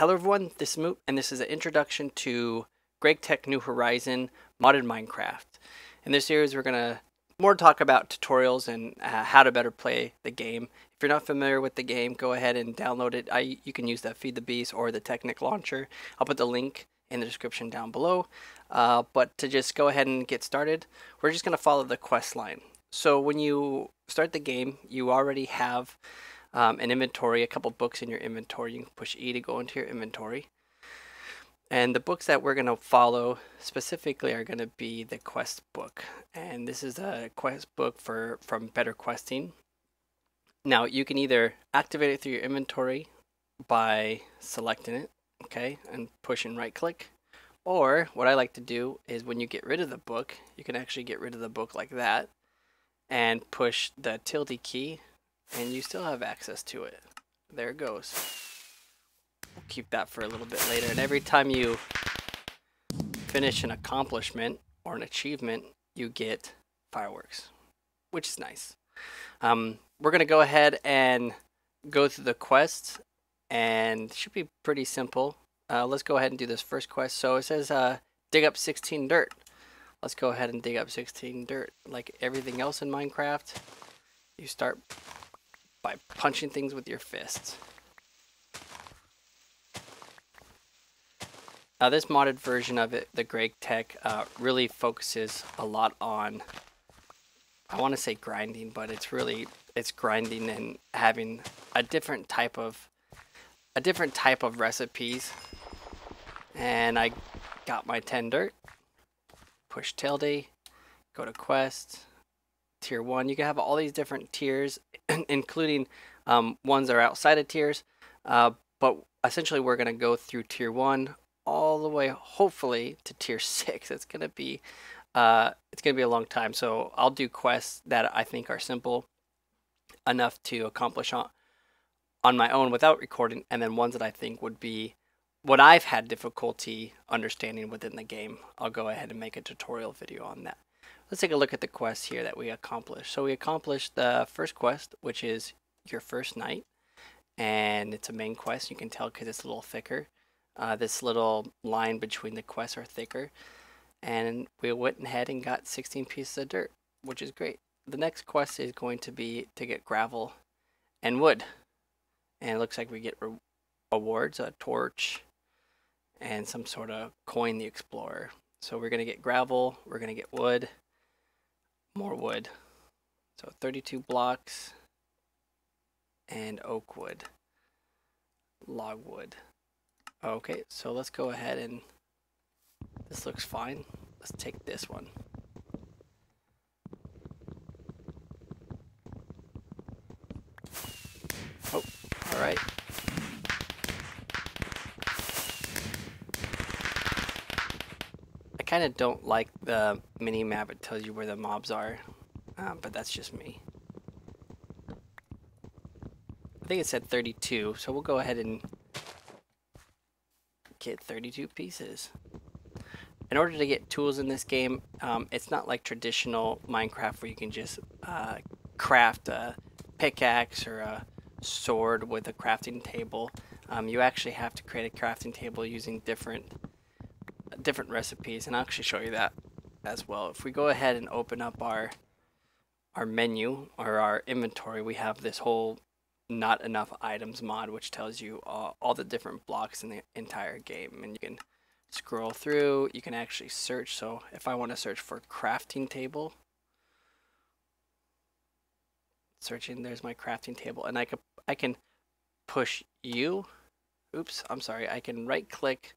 Hello everyone, this is Moot, and this is an introduction to GregTech New Horizon modded Minecraft. In this series we're going to more talk about tutorials and how to better play the game. If you're not familiar with the game, go ahead and download it. You can use the Feed the Beast or the Technic Launcher. I'll put the link in the description down below. But to just go ahead and get started, we're just going to follow the quest line. So when you start the game, you already have an inventory, a couple books in your inventory. You can push E to go into your inventory. And the books that we're going to follow specifically are going to be the quest book. And this is a quest book from Better Questing. Now, you can either activate it through your inventory by selecting it, okay, and push and right click. Or what I like to do is when you get rid of the book, you can actually get rid of the book like that and push the tilde key, and you still have access to it. There it goes. We'll keep that for a little bit later. And every time you finish an accomplishment or an achievement, you get fireworks, which is nice. We're going to go ahead and go through the quest, and it should be pretty simple. Let's go ahead and do this first quest. So it says dig up 16 dirt. Let's go ahead and dig up 16 dirt. Like everything else in Minecraft, you start by punching things with your fists. Now this modded version of it, the GregTech, really focuses a lot on, I want to say grinding, but it's grinding and having a different type of recipes. And I got my 10 dirt. Push tilde, go to quest. Tier 1, you can have all these different tiers, including ones that are outside of tiers, but essentially we're going to go through tier 1 all the way hopefully to tier 6. It's going to be a long time, so I'll do quests that I think are simple enough to accomplish on my own without recording, and then ones that I think would be what I've had difficulty understanding within the game. I'll go ahead and make a tutorial video on that. Let's take a look at the quests here that we accomplished. So we accomplished the first quest, which is your first night. And it's a main quest. You can tell because it's a little thicker. This little line between the quests are thicker. And we went ahead and got 16 pieces of dirt, which is great. The next quest is going to be to get gravel and wood. And it looks like we get awards, a torch, and some sort of coin, the explorer. So we're going to get gravel, we're going to get wood, more wood. So 32 blocks and oak wood, log wood. Okay, so let's go ahead and this looks fine. Let's take this one. Oh, all right. I kind of don't like the mini map. It tells you where the mobs are, but that's just me. I think it said 32, so we'll go ahead and get 32 pieces. In order to get tools in this game, it's not like traditional Minecraft where you can just craft a pickaxe or a sword with a crafting table. You actually have to create a crafting table using different recipes, and I'll actually show you that as well. If we go ahead and open up our menu or our inventory, we have this whole Not Enough Items mod, which tells you all the different blocks in the entire game, and you can scroll through. You can actually search. So if I want to search for crafting table, searching, there's my crafting table, and I can push U. Oops, I'm sorry. I can right click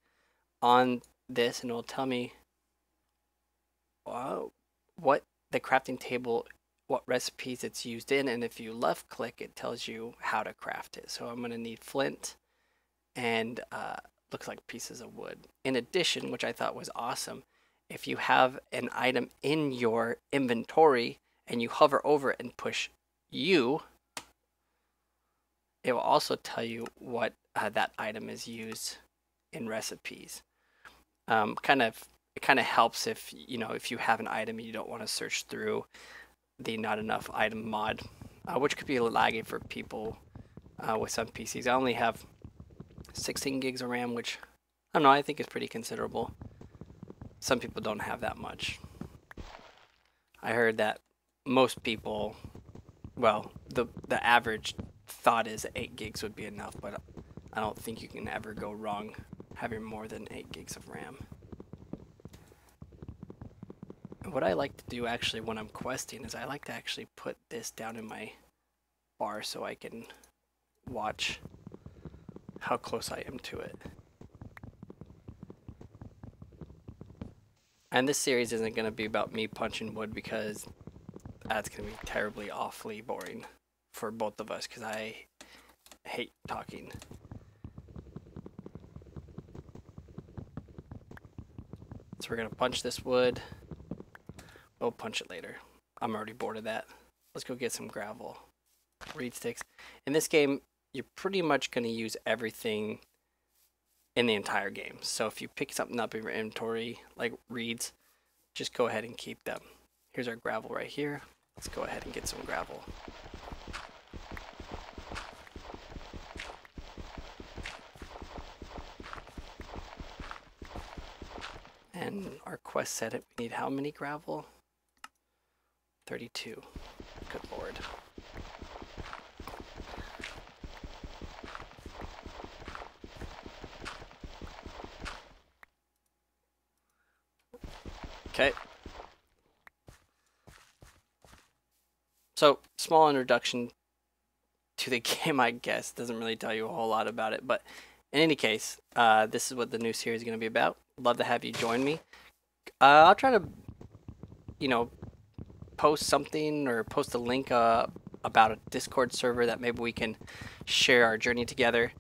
on this and it'll tell me what the crafting table, what recipes it's used in, and if you left click it tells you how to craft it. So I'm going to need flint and looks like pieces of wood. In addition, which I thought was awesome, if you have an item in your inventory and you hover over it and push U, it will also tell you what that item is used in recipes. It kind of helps if if you have an item and you don't want to search through the Not Enough Item mod, which could be laggy for people with some PCs. I only have 16 gigs of RAM, which I don't know, I think is pretty considerable. Some people don't have that much. I heard that most people, well, the average thought is 8 gigs would be enough, but I don't think you can ever go wrong having more than 8 gigs of RAM. What I like to do actually when I'm questing is I like to actually put this down in my bar so I can watch how close I am to it. And this series isn't going to be about me punching wood, because that's going to be terribly, awfully boring for both of us, because I hate talking. So we're going to punch this wood. We'll punch it later. I'm already bored of that. Let's go get some gravel. Reed sticks. In this game, you're pretty much going to use everything in the entire game. So if you pick something up in your inventory, like reeds, just go ahead and keep them. Here's our gravel right here. Let's go ahead and get some gravel. And our quest said it, we need how many gravel? 32. Good lord. Okay. So, small introduction to the game, I guess. Doesn't really tell you a whole lot about it, but in any case, this is what the new series is going to be about. Love to have you join me. I'll try to, you know, post something or post a link about a Discord server that maybe we can share our journey together.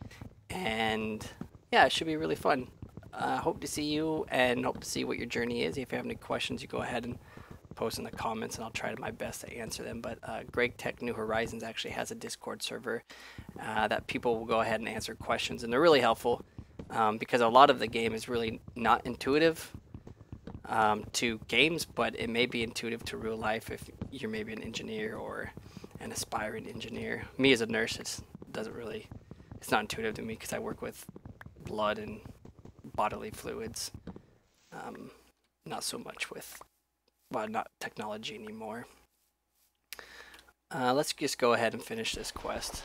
And yeah, it should be really fun. Hope to see you and hope to see what your journey is. If you have any questions, you go ahead and post in the comments and I'll try my best to answer them. But GregTech New Horizons actually has a Discord server that people will go ahead and answer questions, and they're really helpful because a lot of the game is really not intuitive to games, but it may be intuitive to real life if you're maybe an engineer or an aspiring engineer. Me as a nurse, it's not intuitive to me because I work with blood and bodily fluids, not so much with, well, not technology anymore. Let's just go ahead and finish this quest.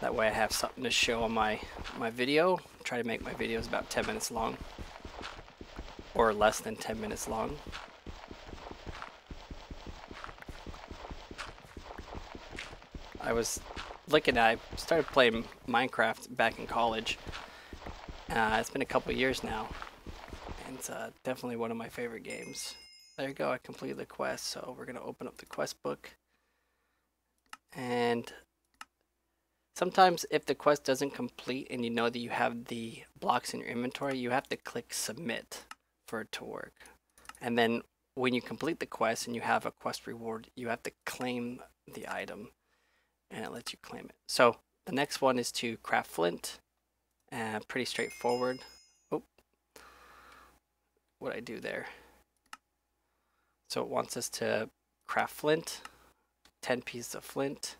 That way I have something to show on my video. Try to make my videos about 10 minutes long or less than 10 minutes long. I was looking at, I started playing Minecraft back in college. It's been a couple years now, and it's definitely one of my favorite games. There you go, I completed the quest, so we're going to open up the quest book. And sometimes if the quest doesn't complete and you know that you have the blocks in your inventory, you have to click submit for it to work. And then when you complete the quest and you have a quest reward, you have to claim the item, and it lets you claim it. So the next one is to craft flint. Pretty straightforward. Oh, what I do there. So it wants us to craft flint, 10 pieces of flint,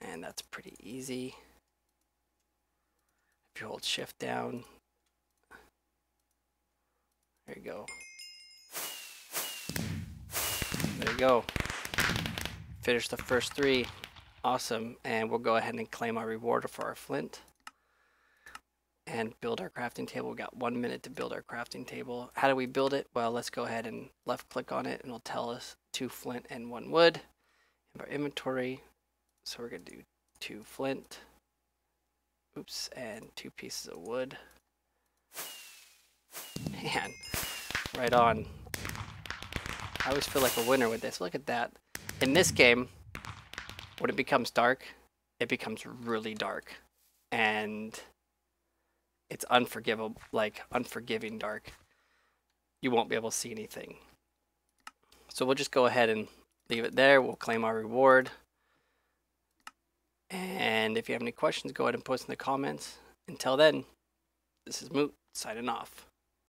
and that's pretty easy. If you hold shift down, there you go. There you go. Finish the first three. Awesome. And we'll go ahead and claim our reward for our flint. And build our crafting table. We've got 1 minute to build our crafting table. How do we build it? Well, let's go ahead and left click on it, and it'll tell us 2 flint and 1 wood in our inventory. So we're gonna do 2 flint, oops, and 2 pieces of wood. Man, right on. I always feel like a winner with this. Look at that. In this game, when it becomes dark, it becomes really dark, and it's unforgivable, like unforgiving dark. You won't be able to see anything. So we'll just go ahead and leave it there. We'll claim our reward. And if you have any questions, go ahead and post in the comments. Until then, this is Moot signing off.